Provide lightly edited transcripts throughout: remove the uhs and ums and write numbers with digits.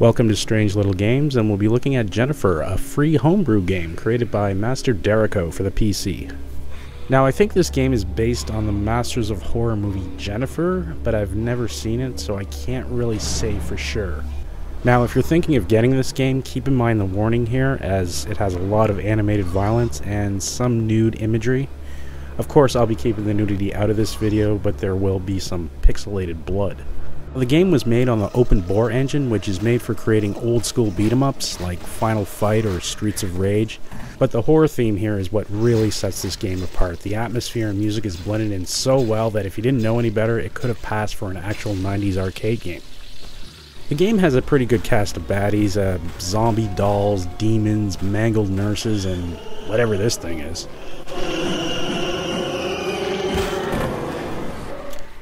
Welcome to Strange Little Games, and we'll be looking at Jennifer, a free homebrew game created by Masterderico for the PC. Now, I think this game is based on the Masters of Horror movie Jennifer, but I've never seen it, so I can't really say for sure. Now, if you're thinking of getting this game, keep in mind the warning here, as it has a lot of animated violence and some nude imagery. Of course, I'll be keeping the nudity out of this video, but there will be some pixelated blood. The game was made on the OpenBOR engine, which is made for creating old-school beat-em-ups like Final Fight or Streets of Rage. But the horror theme here is what really sets this game apart. The atmosphere and music is blended in so well that if you didn't know any better, it could have passed for an actual 90s arcade game. The game has a pretty good cast of baddies, zombie dolls, demons, mangled nurses, and whatever this thing is.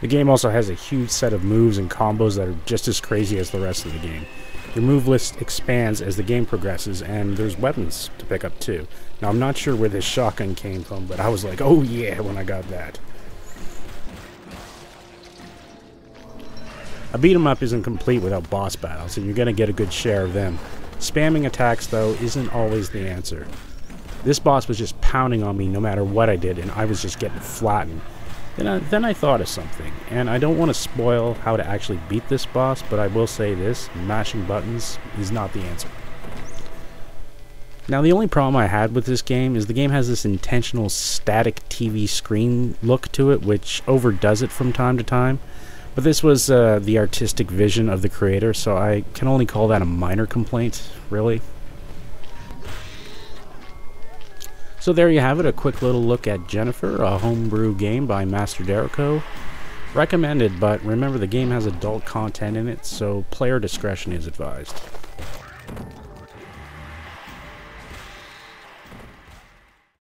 The game also has a huge set of moves and combos that are just as crazy as the rest of the game. Your move list expands as the game progresses, and there's weapons to pick up too. Now, I'm not sure where this shotgun came from, but I was like, oh yeah, when I got that. A beat-em-up isn't complete without boss battles, and you're going to get a good share of them. Spamming attacks, though, isn't always the answer. This boss was just pounding on me no matter what I did, and I was just getting flattened. Then I thought of something, and I don't want to spoil how to actually beat this boss, but I will say this, mashing buttons is not the answer. Now, the only problem I had with this game is the game has this intentional static TV screen look to it, which overdoes it from time to time, but this was the artistic vision of the creator, so I can only call that a minor complaint, really. So there you have it, a quick little look at Jennifer, a homebrew game by Masterderico. Recommended, but remember the game has adult content in it, so player discretion is advised.